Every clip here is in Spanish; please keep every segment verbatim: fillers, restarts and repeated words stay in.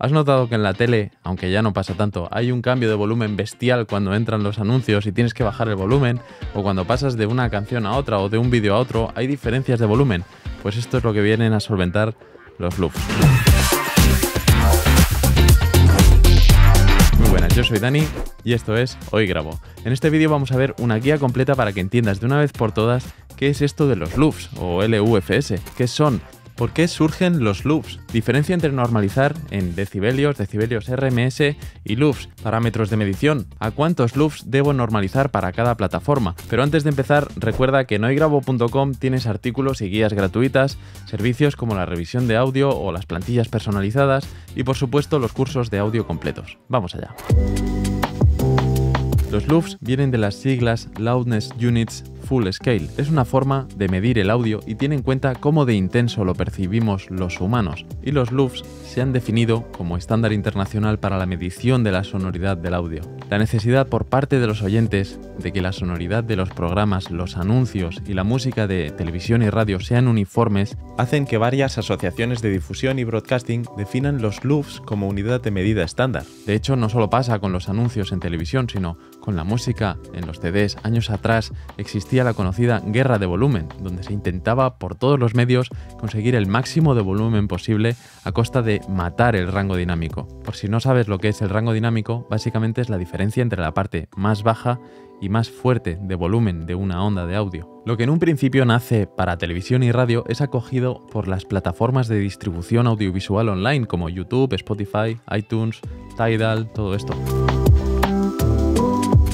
¿Has notado que en la tele, aunque ya no pasa tanto, hay un cambio de volumen bestial cuando entran los anuncios y tienes que bajar el volumen? O cuando pasas de una canción a otra o de un vídeo a otro, hay diferencias de volumen. Pues esto es lo que vienen a solventar los loops. Muy buenas, yo soy Dani y esto es Hoy Grabo. En este vídeo vamos a ver una guía completa para que entiendas de una vez por todas qué es esto de los loops o L U F S, qué son. ¿Por qué surgen los loops? Diferencia entre normalizar en decibelios, decibelios R M S y loops, parámetros de medición. ¿A cuántos loops debo normalizar para cada plataforma? Pero antes de empezar, recuerda que en hoy grabo punto com tienes artículos y guías gratuitas, servicios como la revisión de audio o las plantillas personalizadas y, por supuesto, los cursos de audio completos. ¡Vamos allá! Los loops vienen de las siglas Loudness Units Full Scale. Es una forma de medir el audio y tiene en cuenta cómo de intenso lo percibimos los humanos. Y los loops se han definido como estándar internacional para la medición de la sonoridad del audio. La necesidad por parte de los oyentes de que la sonoridad de los programas, los anuncios y la música de televisión y radio sean uniformes hacen que varias asociaciones de difusión y broadcasting definan los loops como unidad de medida estándar. De hecho, no solo pasa con los anuncios en televisión, sino con la música en los C Ds. Años atrás existía la conocida guerra de volumen, donde se intentaba por todos los medios conseguir el máximo de volumen posible a costa de matar el rango dinámico. Por si no sabes lo que es el rango dinámico, básicamente es la diferencia entre la parte más baja y más fuerte de volumen de una onda de audio. Lo que en un principio nace para televisión y radio es acogido por las plataformas de distribución audiovisual online como YouTube, Spotify, iTunes, Tidal, todo esto.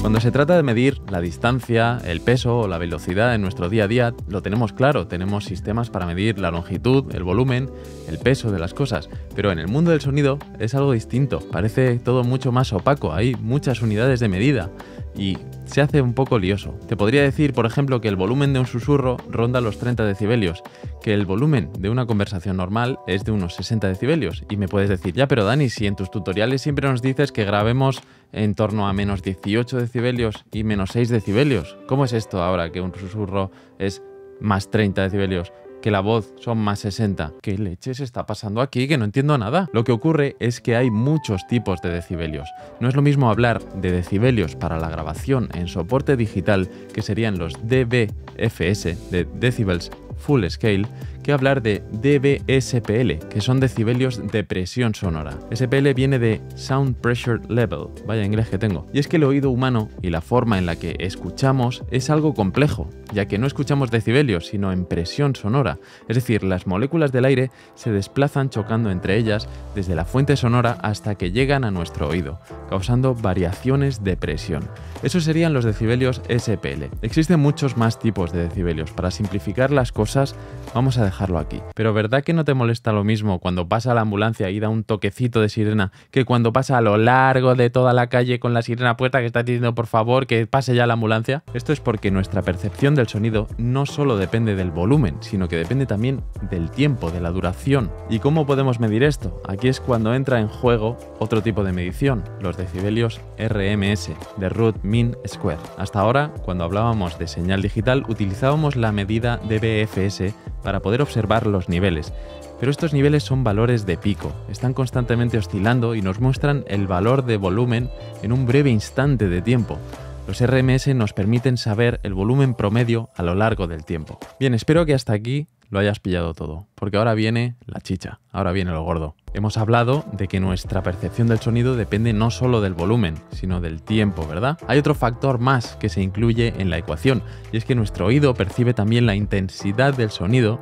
Cuando se trata de medir la distancia, el peso o la velocidad en nuestro día a día, lo tenemos claro, tenemos sistemas para medir la longitud, el volumen, el peso de las cosas, pero en el mundo del sonido es algo distinto, parece todo mucho más opaco, hay muchas unidades de medida y se hace un poco lioso. Te podría decir, por ejemplo, que el volumen de un susurro ronda los treinta decibelios, que el volumen de una conversación normal es de unos sesenta decibelios. Y me puedes decir, ya, pero Dani, si en tus tutoriales siempre nos dices que grabemos en torno a menos dieciocho decibelios y menos seis decibelios, ¿cómo es esto ahora que un susurro es más treinta decibelios? Que la voz son más sesenta. ¿Qué leches está pasando aquí? Que no entiendo nada. Lo que ocurre es que hay muchos tipos de decibelios. No es lo mismo hablar de decibelios para la grabación en soporte digital, que serían los D B F S, de decibels full scale, que hablar de D B S P L, que son decibelios de presión sonora. S P L viene de Sound Pressure Level, vaya inglés que tengo. Y es que el oído humano y la forma en la que escuchamos es algo complejo, ya que no escuchamos decibelios, sino en presión sonora. Es decir, las moléculas del aire se desplazan chocando entre ellas desde la fuente sonora hasta que llegan a nuestro oído, causando variaciones de presión. Esos serían los decibelios S P L. Existen muchos más tipos de decibelios. Para simplificar las cosas, vamos a dejar dejarlo aquí. Pero ¿verdad que no te molesta lo mismo cuando pasa la ambulancia y da un toquecito de sirena que cuando pasa a lo largo de toda la calle con la sirena puesta que está diciendo por favor que pase ya la ambulancia? Esto es porque nuestra percepción del sonido no solo depende del volumen, sino que depende también del tiempo, de la duración. ¿Y cómo podemos medir esto? Aquí es cuando entra en juego otro tipo de medición, los decibelios R M S, de root mean square. Hasta ahora, cuando hablábamos de señal digital, utilizábamos la medida de D B F S para poder observar los niveles, pero estos niveles son valores de pico, están constantemente oscilando y nos muestran el valor de volumen en un breve instante de tiempo. Los R M S nos permiten saber el volumen promedio a lo largo del tiempo. Bien, espero que hasta aquí lo hayas pillado todo, porque ahora viene la chicha, ahora viene lo gordo. Hemos hablado de que nuestra percepción del sonido depende no solo del volumen, sino del tiempo, ¿verdad? Hay otro factor más que se incluye en la ecuación, y es que nuestro oído percibe también la intensidad del sonido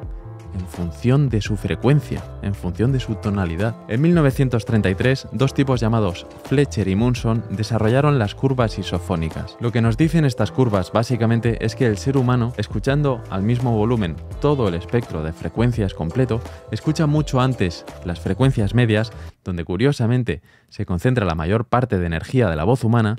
en función de su frecuencia, en función de su tonalidad. En mil novecientos treinta y tres, dos tipos llamados Fletcher y Munson desarrollaron las curvas isofónicas. Lo que nos dicen estas curvas básicamente es que el ser humano, escuchando al mismo volumen todo el espectro de frecuencias completo, escucha mucho antes las frecuencias medias, donde curiosamente se concentra la mayor parte de energía de la voz humana,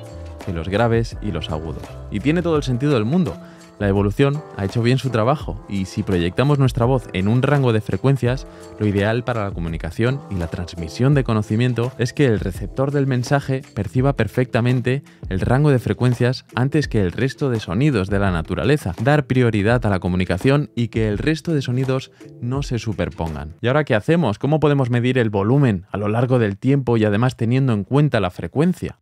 que los graves y los agudos. Y tiene todo el sentido del mundo. La evolución ha hecho bien su trabajo y si proyectamos nuestra voz en un rango de frecuencias, lo ideal para la comunicación y la transmisión de conocimiento es que el receptor del mensaje perciba perfectamente el rango de frecuencias antes que el resto de sonidos de la naturaleza, dar prioridad a la comunicación y que el resto de sonidos no se superpongan. ¿Y ahora qué hacemos? ¿Cómo podemos medir el volumen a lo largo del tiempo y además teniendo en cuenta la frecuencia?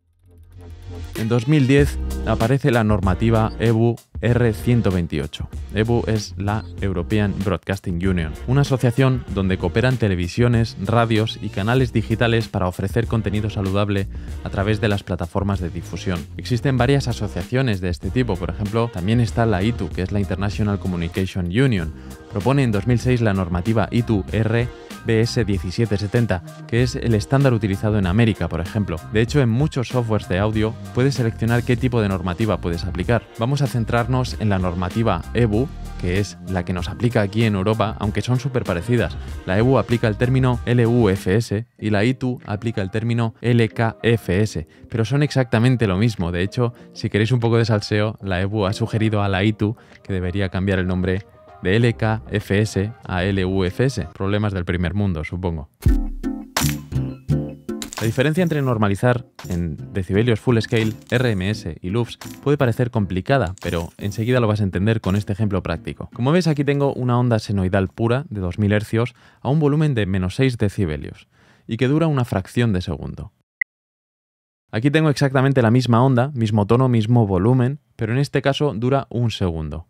En dos mil diez aparece la normativa E B U R ciento veintiocho. E B U es la European Broadcasting Union, una asociación donde cooperan televisiones, radios y canales digitales para ofrecer contenido saludable a través de las plataformas de difusión. Existen varias asociaciones de este tipo, por ejemplo, también está la I T U, que es la International Communication Union. Propone en dos mil seis la normativa I T U R B S mil setecientos setenta, que es el estándar utilizado en América, por ejemplo. De hecho, en muchos softwares de audio puedes seleccionar qué tipo de normativa puedes aplicar. Vamos a centrarnos en la normativa E B U, que es la que nos aplica aquí en Europa, aunque son súper parecidas. La E B U aplica el término L U F S y la I T U aplica el término L K F S, pero son exactamente lo mismo. De hecho, si queréis un poco de salseo, la E B U ha sugerido a la I T U que debería cambiar el nombre de L K F S a L U F S. Problemas del primer mundo, supongo. La diferencia entre normalizar en decibelios full scale, R M S y loops puede parecer complicada, pero enseguida lo vas a entender con este ejemplo práctico. Como ves, aquí tengo una onda senoidal pura de dos mil hercios a un volumen de menos seis decibelios y que dura una fracción de segundo. Aquí tengo exactamente la misma onda, mismo tono, mismo volumen, pero en este caso dura un segundo.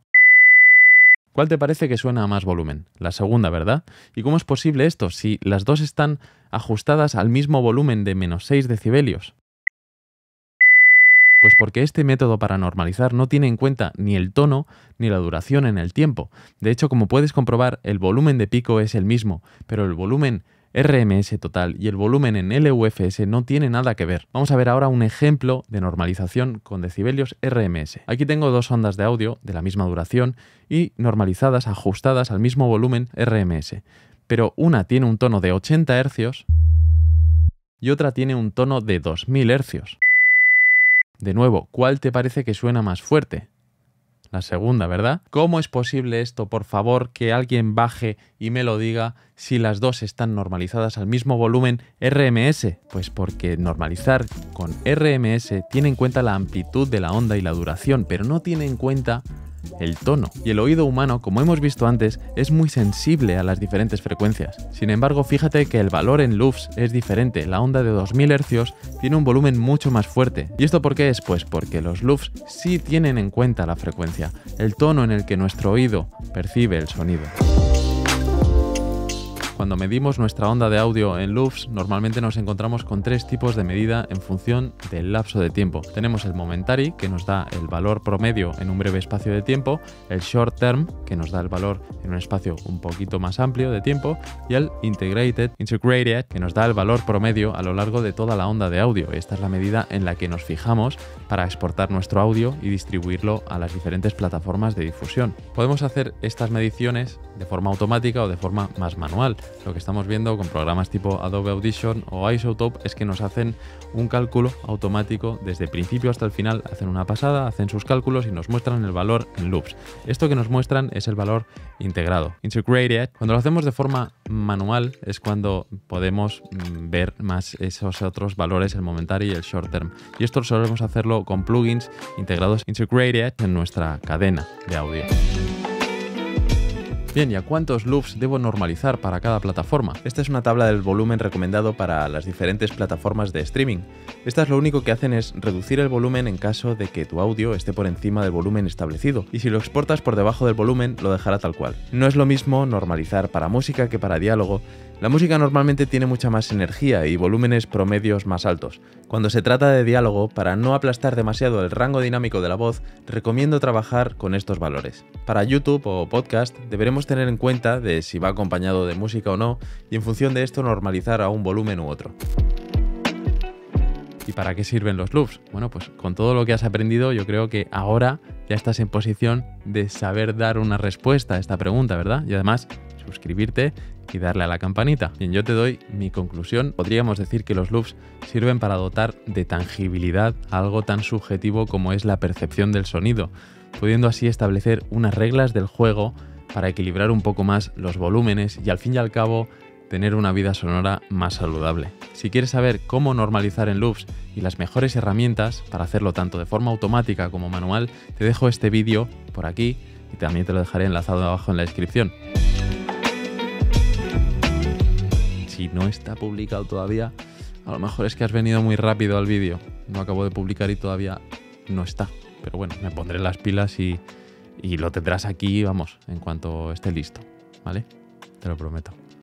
¿Cuál te parece que suena a más volumen? La segunda, ¿verdad? ¿Y cómo es posible esto si las dos están ajustadas al mismo volumen de menos seis decibelios? Pues porque este método para normalizar no tiene en cuenta ni el tono ni la duración en el tiempo. De hecho, como puedes comprobar, el volumen de pico es el mismo, pero el volumen R M S total y el volumen en L U F S no tiene nada que ver. Vamos a ver ahora un ejemplo de normalización con decibelios R M S. Aquí tengo dos ondas de audio de la misma duración y normalizadas, ajustadas al mismo volumen R M S, pero una tiene un tono de ochenta hercios y otra tiene un tono de dos mil hercios. De nuevo, ¿cuál te parece que suena más fuerte? La segunda, ¿verdad? ¿Cómo es posible esto? Por favor, que alguien baje y me lo diga si las dos están normalizadas al mismo volumen R M S. Pues porque normalizar con R M S tiene en cuenta la amplitud de la onda y la duración, pero no tiene en cuenta el tono. Y el oído humano, como hemos visto antes, es muy sensible a las diferentes frecuencias. Sin embargo, fíjate que el valor en loops es diferente. La onda de dos mil hercios tiene un volumen mucho más fuerte. ¿Y esto por qué es? Pues porque los loops sí tienen en cuenta la frecuencia, el tono en el que nuestro oído percibe el sonido. Cuando medimos nuestra onda de audio en loops, normalmente nos encontramos con tres tipos de medida en función del lapso de tiempo. Tenemos el momentary, que nos da el valor promedio en un breve espacio de tiempo, el short term, que nos da el valor en un espacio un poquito más amplio de tiempo, y el integrated, integrated, que nos da el valor promedio a lo largo de toda la onda de audio. Esta es la medida en la que nos fijamos para exportar nuestro audio y distribuirlo a las diferentes plataformas de difusión. Podemos hacer estas mediciones de forma automática o de forma más manual. Lo que estamos viendo con programas tipo Adobe Audition o iZotope es que nos hacen un cálculo automático desde el principio hasta el final, hacen una pasada, hacen sus cálculos y nos muestran el valor en loops. Esto que nos muestran es el valor integrado, integrated. Cuando lo hacemos de forma manual es cuando podemos ver más esos otros valores, el momentary y el short term. Y esto solemos hacerlo con plugins integrados, integrated, en nuestra cadena de audio. Bien, ¿y a cuántos loops debo normalizar para cada plataforma? Esta es una tabla del volumen recomendado para las diferentes plataformas de streaming. Estas lo único que hacen es reducir el volumen en caso de que tu audio esté por encima del volumen establecido, y si lo exportas por debajo del volumen lo dejará tal cual. No es lo mismo normalizar para música que para diálogo. La música normalmente tiene mucha más energía y volúmenes promedios más altos. Cuando se trata de diálogo, para no aplastar demasiado el rango dinámico de la voz, recomiendo trabajar con estos valores. Para YouTube o podcast deberemos tener en cuenta de si va acompañado de música o no y en función de esto normalizar a un volumen u otro. ¿Y para qué sirven los loops? Bueno, pues con todo lo que has aprendido yo creo que ahora ya estás en posición de saber dar una respuesta a esta pregunta, ¿verdad? Y además suscribirte y darle a la campanita. Bien, yo te doy mi conclusión. Podríamos decir que los loops sirven para dotar de tangibilidad a algo tan subjetivo como es la percepción del sonido, pudiendo así establecer unas reglas del juego para equilibrar un poco más los volúmenes y al fin y al cabo tener una vida sonora más saludable. Si quieres saber cómo normalizar en loops y las mejores herramientas para hacerlo tanto de forma automática como manual, te dejo este vídeo por aquí y también te lo dejaré enlazado abajo en la descripción. Si no está publicado todavía, a lo mejor es que has venido muy rápido al vídeo. No acabo de publicar y todavía no está. Pero bueno, me pondré las pilas y, y lo tendrás aquí, vamos, en cuanto esté listo, ¿vale? Te lo prometo.